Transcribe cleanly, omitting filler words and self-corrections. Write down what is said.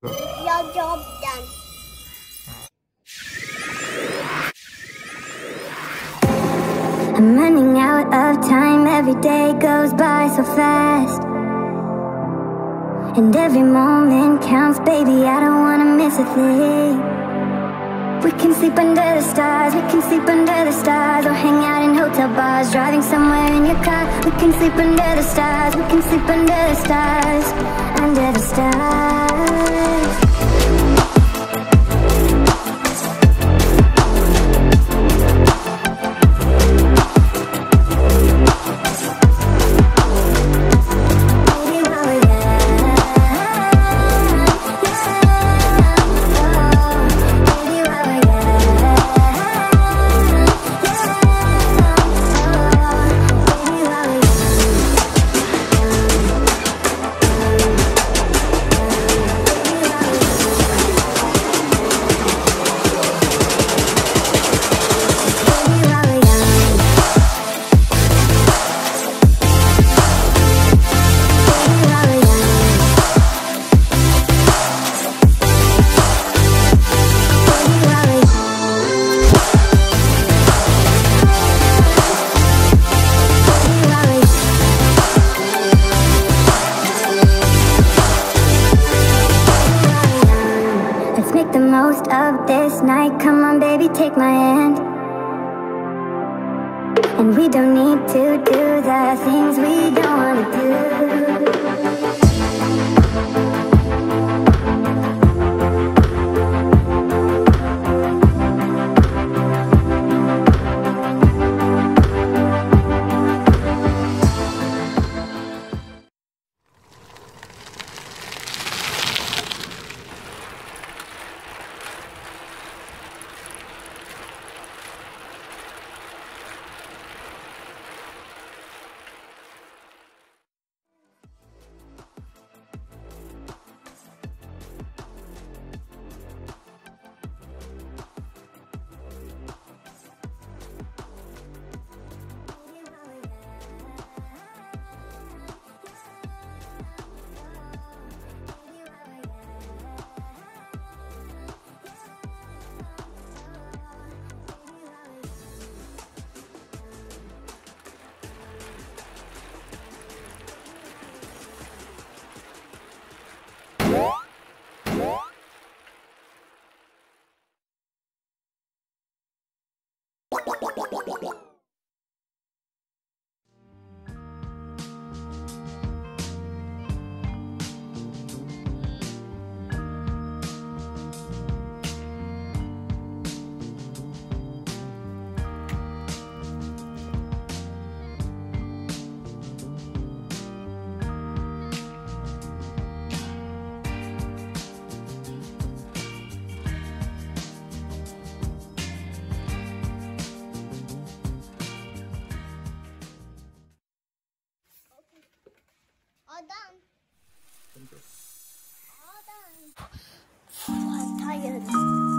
Your job done. I'm running out of time. Every day goes by so fast, and every moment counts, baby. I don't wanna miss a thing. We can sleep under the stars. We can sleep under the stars, or hang out in hotel bars, driving somewhere in your car. We can sleep under the stars. We can sleep under the stars. Under the stars. Most of this night, come on baby, take my hand. And we don't need to do the things we don't wanna do. All done. All done. Oh, I'm tired.